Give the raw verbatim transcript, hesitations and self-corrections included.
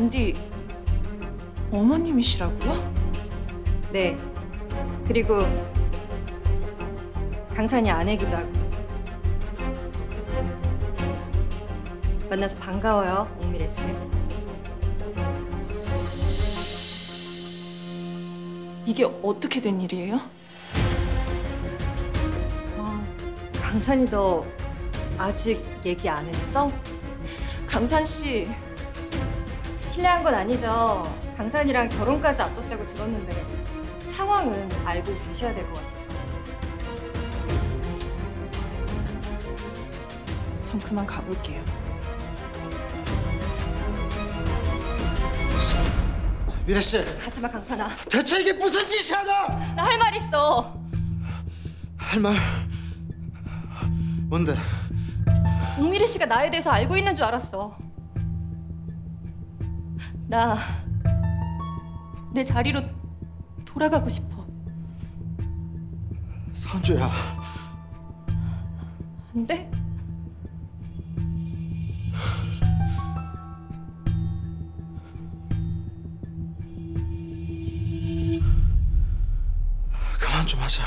잔디 어머님이시라고요? 네. 그리고 강산이 아내기도 하고. 만나서 반가워요, 옥미래 씨. 이게 어떻게 된 일이에요? 아, 강산이 너 아직 얘기 안 했어? 강산 씨. 실례한 건 아니죠. 강산이랑 결혼까지 앞뒀다고 들었는데 상황은 알고 계셔야 될 것 같아서. 전 그만 가볼게요. 미래 씨. 가지 마, 강산아. 대체 이게 무슨 짓이야, 너? 나 할 말 있어. 할 말? 뭔데? 옥미래 씨가 나에 대해서 알고 있는 줄 알았어. 나 내 자리로 돌아가고 싶어. 선주야. 안 돼? 그만 좀 하자.